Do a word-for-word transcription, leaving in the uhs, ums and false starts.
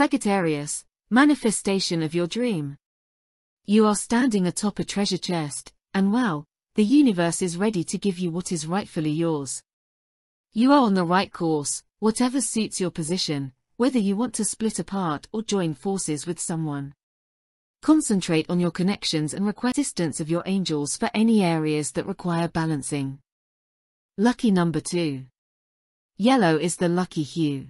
Sagittarius, manifestation of your dream. You are standing atop a treasure chest, and wow, the universe is ready to give you what is rightfully yours. You are on the right course, whatever suits your position, whether you want to split apart or join forces with someone. Concentrate on your connections and request assistance of your angels for any areas that require balancing. Lucky number two. Yellow is the lucky hue.